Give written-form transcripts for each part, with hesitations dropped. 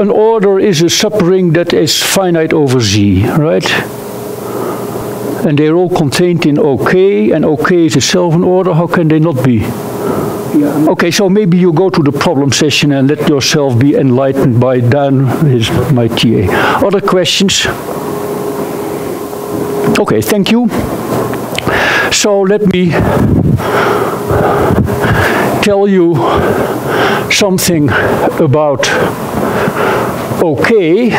an order is a subring that is finite over Z, right? And they're all contained in OK, and OK is itself an order. How can they not be? Yeah. Okay, so maybe you go to the problem session and let yourself be enlightened by Dan, my TA. Other questions? Okay, thank you. So let me tell you something about OK.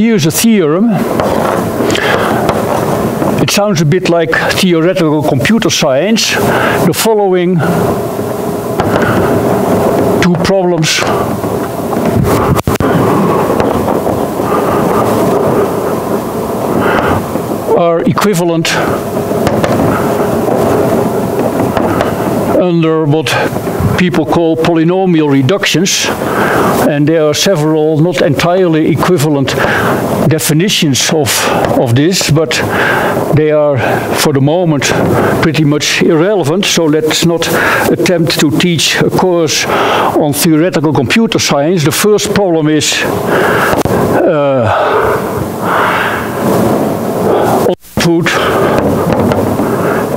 Here's a theorem. It sounds a bit like theoretical computer science. The following two problems are equivalent under what people call polynomial reductions, and there are several not entirely equivalent definitions of this, but they are for the moment pretty much irrelevant, so let's not attempt to teach a course on theoretical computer science. The first problem is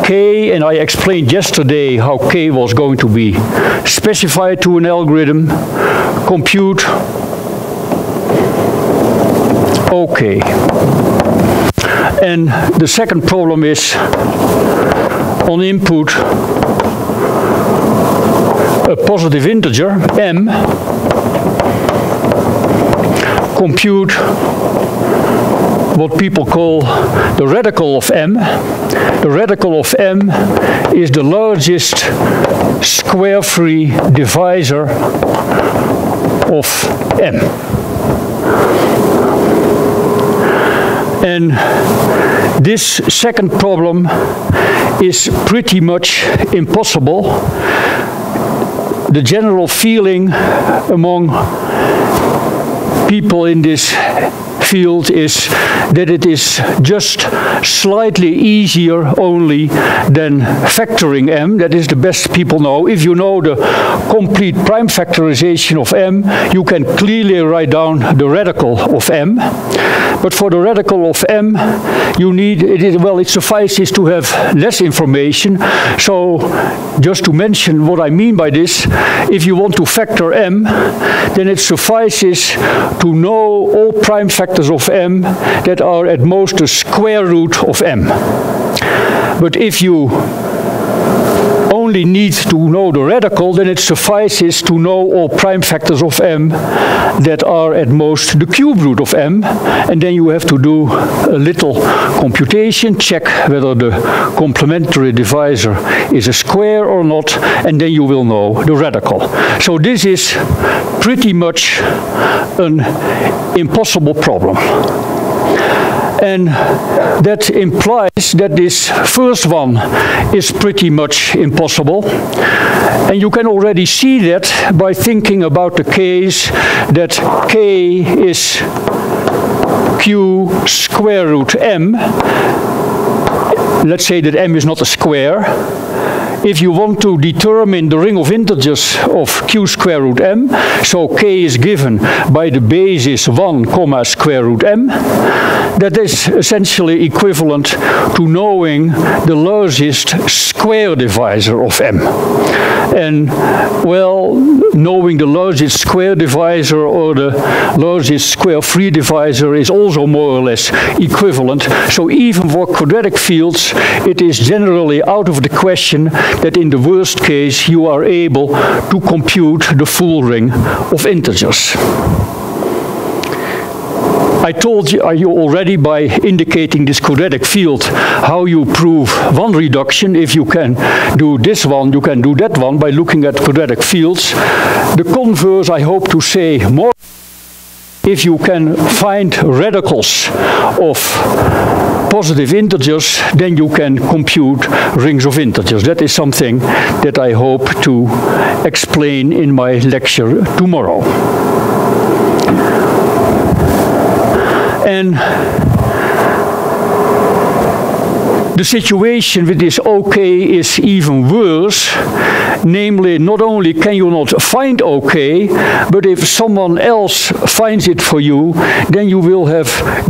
K, and I explained yesterday how K was going to be specified to an algorithm. Compute OK. And the second problem is on input a positive integer M, compute what people call the radical of M. The radical of M is the largest square-free divisor of M. And this second problem is pretty much impossible. The general feeling among people in this field is that it is just slightly easier only than factoring M. That is the best people know. If you know the complete prime factorization of M, you can clearly write down the radical of M. But for the radical of M, you need, it suffices to have less information. So just to mention what I mean by this, if you want to factor M, then it suffices to know all prime factors of M that are at most the square root of M. But if you only need to know the radical, then it suffices to know all prime factors of M that are at most the cube root of M, and then you have to do a little computation, check whether the complementary divisor is a square or not, and then you will know the radical. So this is pretty much an impossible problem. And that implies that this first one is pretty much impossible. And you can already see that by thinking about the case that K is Q square root M. Let's say that M is not a square. If you want to determine the ring of integers of Q square root M, so K is given by the basis 1 comma square root M, that is essentially equivalent to knowing the largest square divisor of M. And, well, knowing the largest square divisor or the largest square-free divisor is also more or less equivalent. So even for quadratic fields, it is generally out of the question that in the worst case you are able to compute the full ring of integers. I told you already by indicating this quadratic field how you prove one reduction. If you can do this one, you can do that one by looking at quadratic fields. The converse, I hope to say more. If you can find radicals of positive integers, then you can compute rings of integers. That is something that I hope to explain in my lecture tomorrow. And The situation with this OK is even worse, namely not only can you not find OK, but if someone else finds it for you, then you will have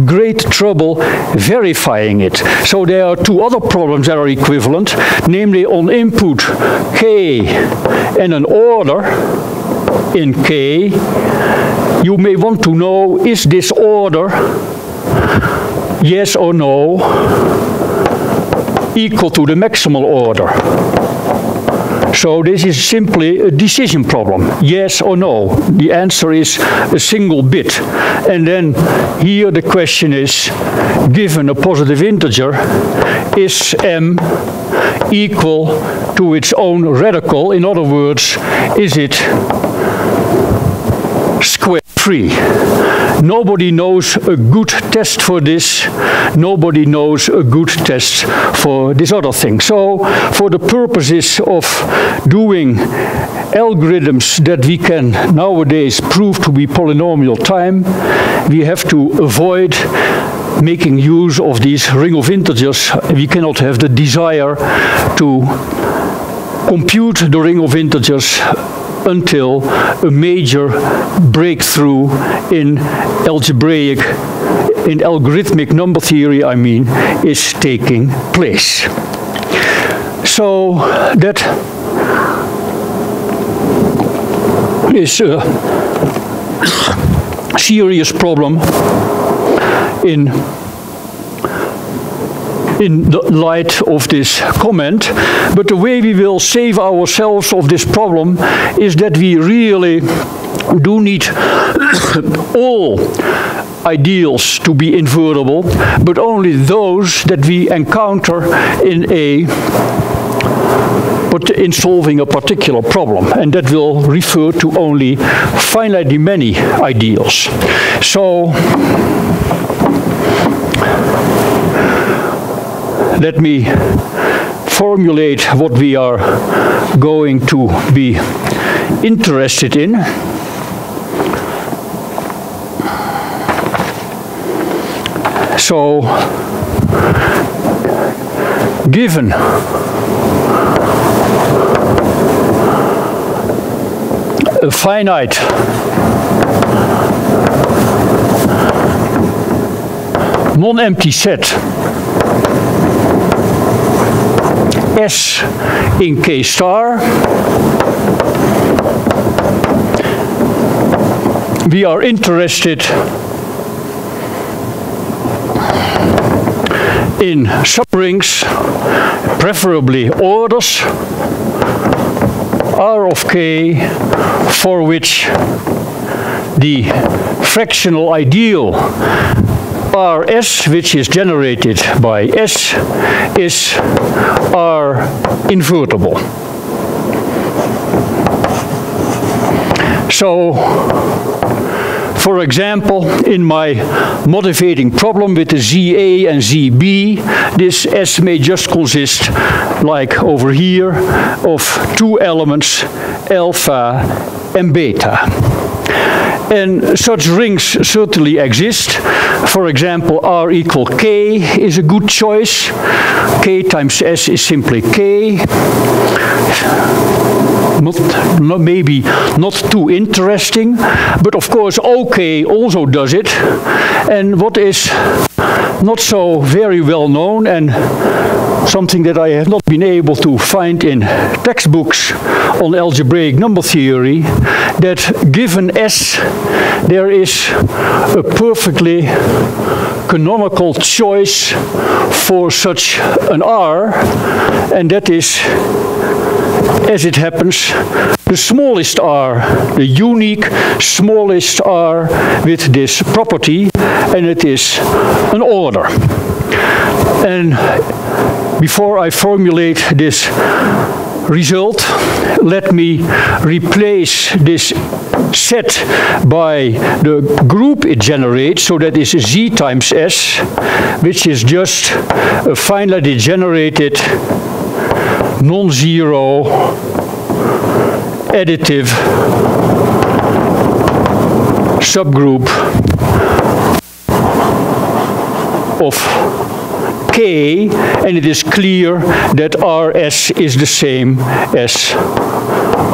great trouble verifying it. So there are two other problems that are equivalent, namely on input K and an order in K, you may want to know, is this order yes or no equal to the maximal order. So this is simply a decision problem, yes or no. The answer is a single bit. And then here the question is, given a positive integer, is M equal to its own radical? In other words, is it square free? Nobody knows a good test for this. Nobody knows a good test for this other thing. So for the purposes of doing algorithms that we can nowadays prove to be polynomial time, we have to avoid making use of these ring of integers. We cannot have the desire to compute the ring of integers until a major breakthrough in algorithmic number theory, I mean, is taking place. So that is a serious problem in the light of this comment, but the way we will save ourselves of this problem is that we really do need all ideals to be invertible, but only those that we encounter in solving a particular problem, and that will refer to only finitely many ideals. So let me formulate what we are going to be interested in. So, given a finite non-empty set S in K star, we are interested in subrings, preferably orders, R of K, for which the fractional ideal RS, which is generated by S, is R invertible. So, for example, in my motivating problem with the ZA and ZB, this S may just consist, like over here, of two elements, alpha and beta. And such rings certainly exist. For example, R equal K is a good choice. K times S is simply K. Maybe not too interesting, but of course OK also does it. And what is not so very well known, and something that I have not been able to find in textbooks on algebraic number theory, that given S, there is a perfectly canonical choice for such an R, and that is, as it happens, the smallest R, the unique smallest R with this property, and it is an order. And before I formulate this result, let me replace this set by the group it generates, so that is Z times S, which is just a finitely generated non-zero additive subgroup of K, and it is clear that RS is the same as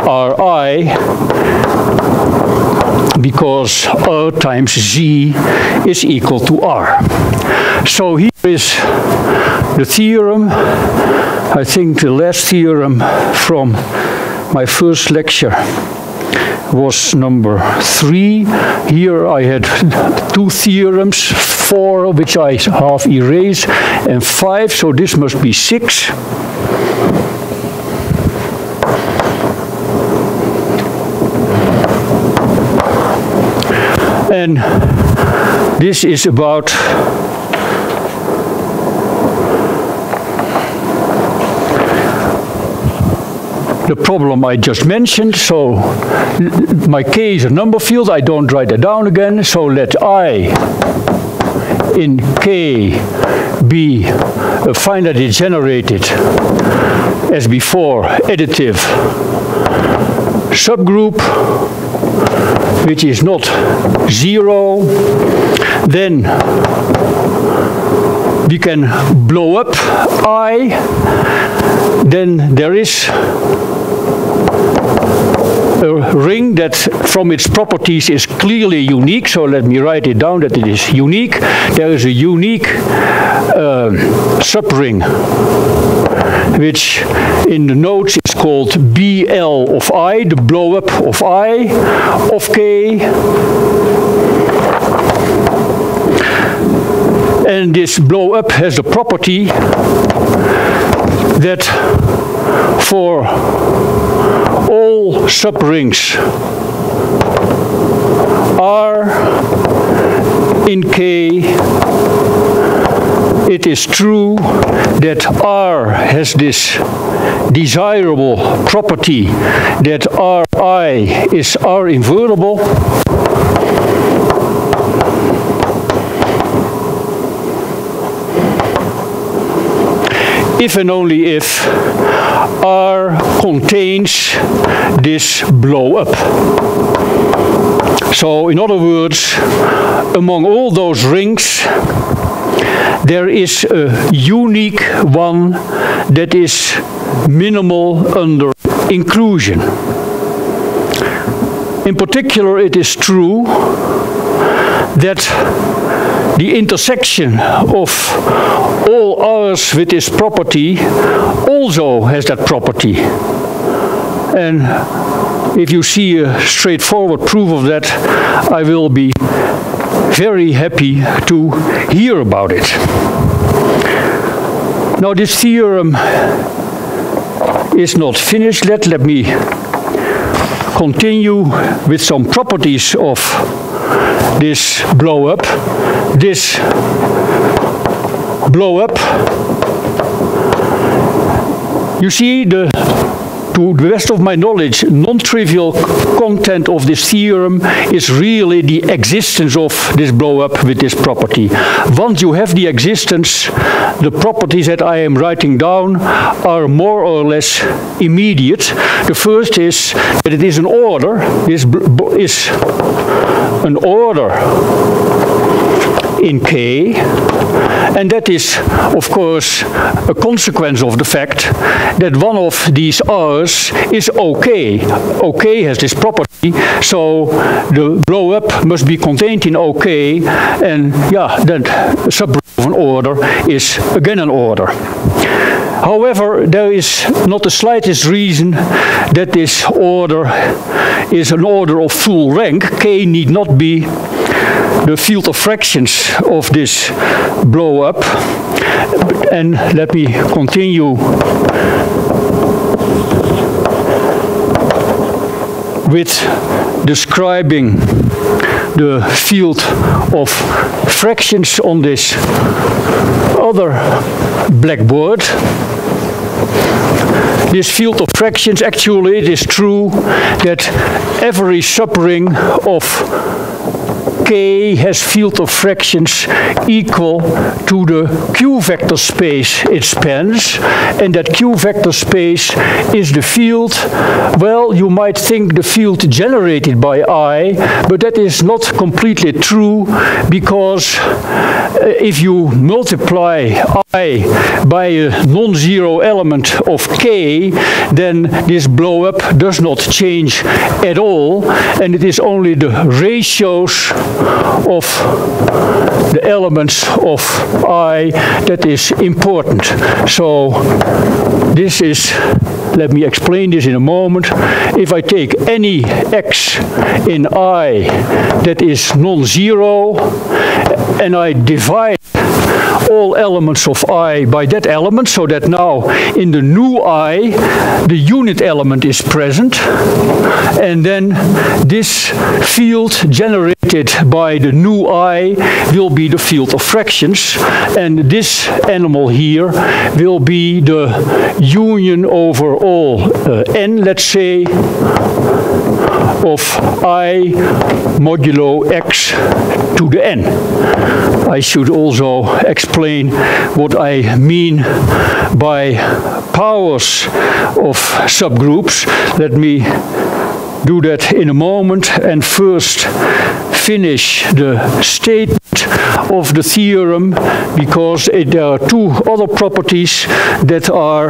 RI, because R times Z is equal to R. So here is the theorem, I think the last theorem from my first lecture was number 3. Here I had 2 theorems, 4 which I half erase, and 5, so this must be 6. And this is about the problem I just mentioned. So my K is a number field, I don't write that down again, so let I in K be a finitely generated, as before, additive subgroup, which is not zero. Then we can blow up I, then there is a ring that from its properties is clearly unique, so let me write it down that it is unique. There is a unique subring, which in the notes is called BL of I, the blow up of I of K. And this blow up has the property that for all subrings R in K, it is true that R has this desirable property that Ri is R invertible. If and only if R contains this blow up. So in other words, among all those rings, there is a unique one that is minimal under inclusion. In particular, it is true that the intersection of all R's with this property also has that property. And if you see a straightforward proof of that, I will be very happy to hear about it. Now this theorem is not finished yet. Let me continue with some properties of this blow up. This blow up, you see, to the best of my knowledge, non-trivial content of this theorem is really the existence of this blow up with this property. Once you have the existence, the properties that I am writing down are more or less immediate. The first is that it is an order. This is an order in K, and that is of course a consequence of the fact that one of these R's is OK. OK has this property, so the blow up must be contained in OK, and yeah, that subgroup of an order is again an order. However, there is not the slightest reason that this order is an order of full rank. K need not be the field of fractions of this blow up. And let me continue with describing the field of fractions on this other blackboard. This field of fractions, actually it is true that every subring of K has field of fractions equal to the Q vector space it spans, and that Q vector space is the field. Well, you might think the field generated by I, but that is not completely true, because if you multiply I by a non-zero element of K, then this blow-up does not change at all, and it is only the ratios of the elements of I that is important. So this is, let me explain this in a moment. If I take any x in I that is non-zero and I divide all elements of I by that element, so that now in the new I the unit element is present, and then this field generated by the new I will be the field of fractions, and this animal here will be the union over all n, let's say, of I modulo x to the n. I should also explain what I mean by powers of subgroups. Let me do that in a moment, and first finish the statement of the theorem, because there are two other properties that are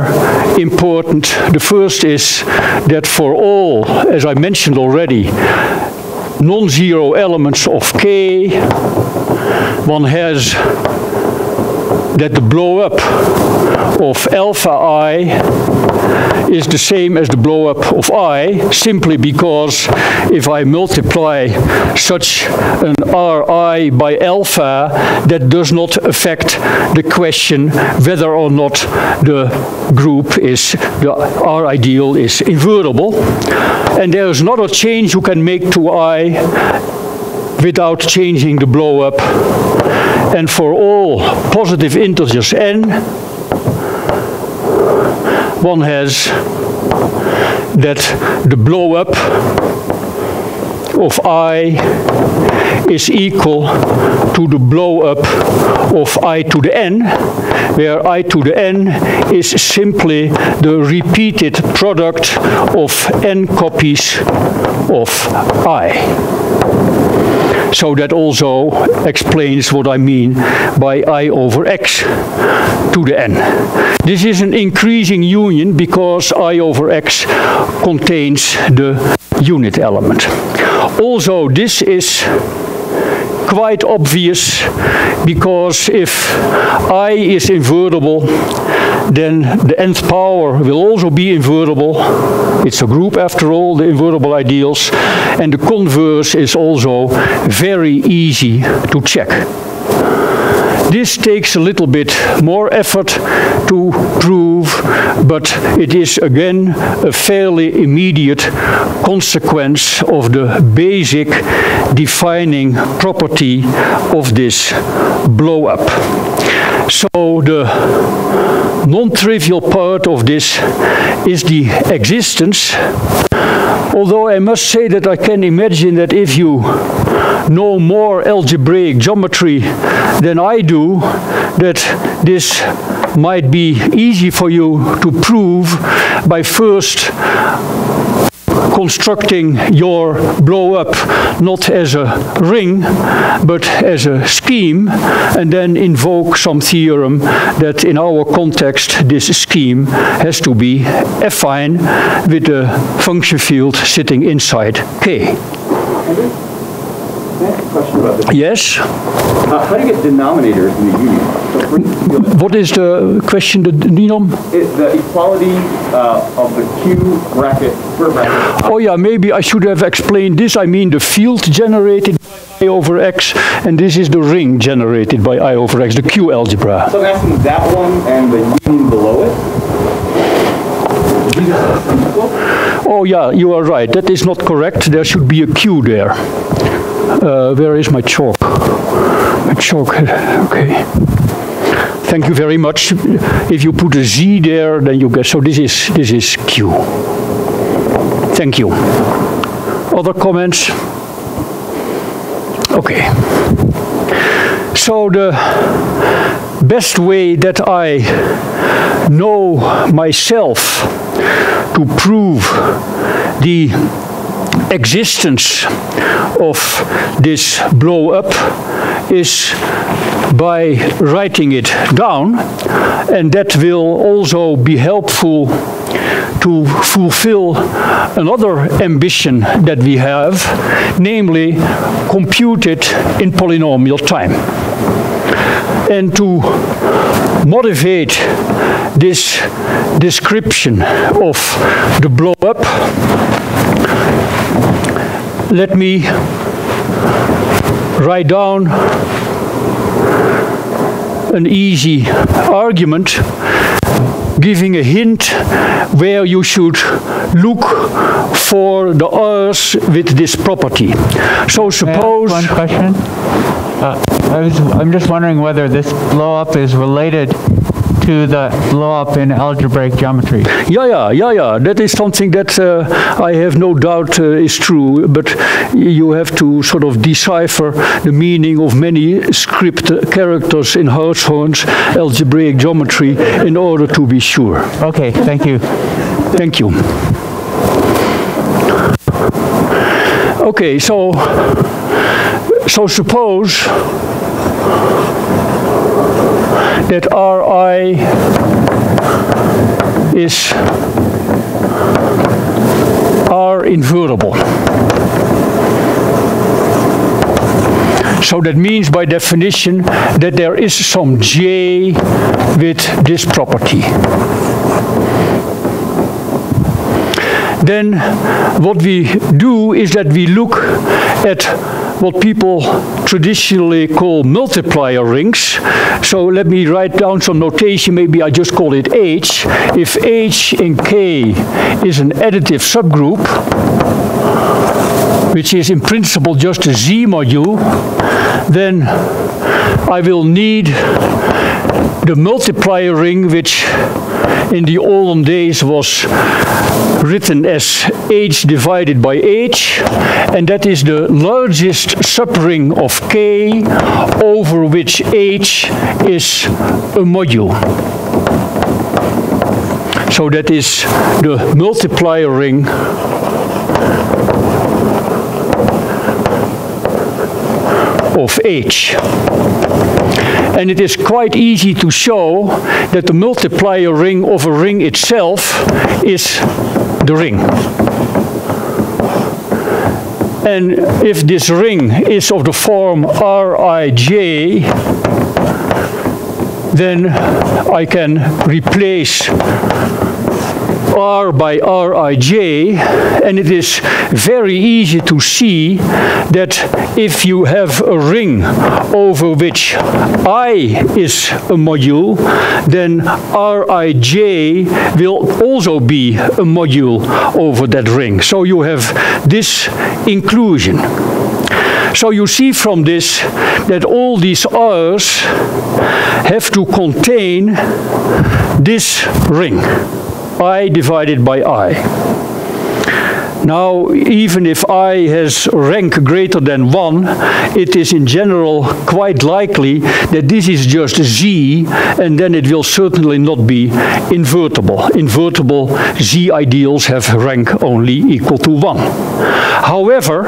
important. The first is that for all, as I mentioned already, non-zero elements of K, one has that the blow-up of alpha I is the same as the blow-up of I, simply because if I multiply such an Ri by alpha, that does not affect the question whether or not the group is, the R ideal is invertible. And there is not a change you can make to I without changing the blow-up. And for all positive integers n, one has that the blow-up of I is equal to the blow-up of I to the n, where I to the n is simply the repeated product of n copies of I. So that also explains what I mean by I over x to the n. This is an increasing union because I over x contains the unit element. Also, this is quite obvious, because if I is invertible, then the nth power will also be invertible. It's a group after all, the invertible ideals, and the converse is also very easy to check. This takes a little bit more effort to prove, but it is again a fairly immediate consequence of the basic defining property of this blow-up. So the non-trivial part of this is the existence, although I must say that I can imagine that if you know more algebraic geometry than I do, that this might be easy for you to prove by first constructing your blow-up not as a ring but as a scheme, and then invoke some theorem that in our context this scheme has to be affine with the function field sitting inside K. I have a question about this. Yes? How do you get denominators in the union? So what is the question, the denom? The equality of the Q bracket, square bracket. Oh yeah, maybe I should have explained this. I mean the field generated by I over X, and this is the ring generated by I over X, the Q algebra. So I'm asking that one and the union below it? These are equal? Oh yeah, you are right. That is not correct. There should be a Q there. Where is my chalk? My chalk, okay. Thank you very much. If you put a Z there, then you get, so this is Q. Thank you. Other comments? Okay, so the best way that I know myself to prove the existence of this blow up is by writing it down, and that will also be helpful to fulfill another ambition that we have, namely compute it in polynomial time. And to motivate this description of the blow up, let me write down an easy argument giving a hint where you should look for the R's with this property. So suppose... One question. I'm just wondering whether this blow-up is related to the blow-up in algebraic geometry. Yeah. That is something that I have no doubt is true, but you have to sort of decipher the meaning of many script characters in Hirshhorn's algebraic geometry in order to be sure. Okay, thank you. Thank you. Okay, so suppose that Ri is R invertible. So that means by definition that there is some J with this property. Then what we do is that we look at what people traditionally call multiplier rings. So let me write down some notation, maybe I just call it H. If H in K is an additive subgroup, which is in principle just a Z module, then I will need the multiplier ring, which in the olden days was written as H divided by H, and that is the largest subring of K over which H is a module. So that is the multiplier ring of H. And it is quite easy to show that the multiplier ring of a ring itself is the ring. And if this ring is of the form Rij, then I can replace R by Rij, and it is very easy to see that if you have a ring over which I is a module, then Rij will also be a module over that ring. So you have this inclusion. So you see from this that all these R's have to contain this ring. I divided by I. Now, even if I has rank greater than 1, it is in general quite likely that this is just Z, and then it will certainly not be invertible. Invertible Z ideals have rank only equal to 1. However,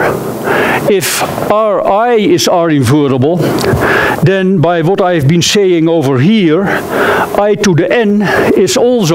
if Ri is R invertible, then by what I've been saying over here, I to the n is also